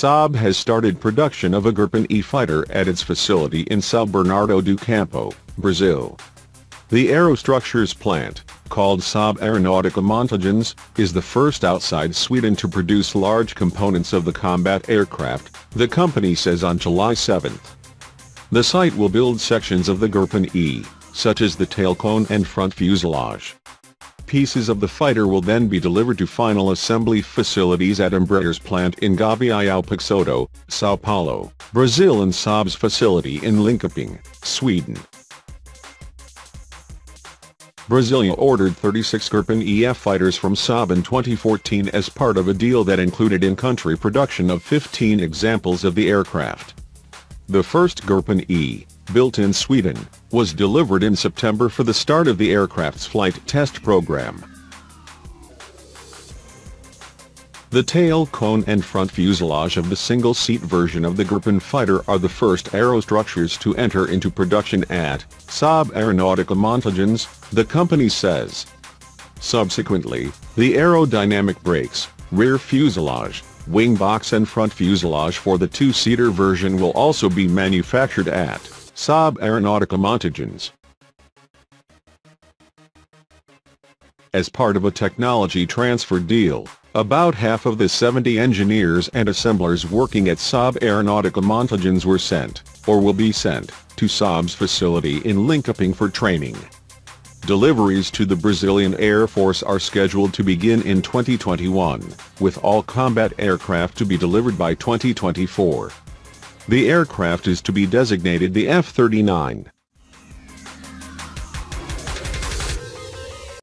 Saab has started production of a Gripen E fighter at its facility in São Bernardo do Campo, Brazil. The aerostructures plant, called Saab Aeronáutica Montagens, is the first outside Sweden to produce large components of the combat aircraft, the company says on July 7. The site will build sections of the Gripen E, such as the tail cone and front fuselage. Pieces of the fighter will then be delivered to final assembly facilities at Embraer's plant in Gavião Peixoto, São Paulo, Brazil and Saab's facility in Linköping, Sweden. Brazil ordered 36 Gripen EF fighters from Saab in 2014 as part of a deal that included in-country production of 15 examples of the aircraft. The first Gripen E, built in Sweden, was delivered in September for the start of the aircraft's flight test program. The tail cone and front fuselage of the single-seat version of the Gripen fighter are the first aerostructures to enter into production at Saab Aeronáutica Montagens, the company says. Subsequently, the aerodynamic brakes, rear fuselage, wing box and front fuselage for the two-seater version will also be manufactured at Saab Aeronáutica Montagens. As part of a technology transfer deal, about half of the 70 engineers and assemblers working at Saab Aeronáutica Montagens were sent, or will be sent, to Saab's facility in Linköping for training. Deliveries to the Brazilian Air Force are scheduled to begin in 2021, with all combat aircraft to be delivered by 2024. The aircraft is to be designated the F-39.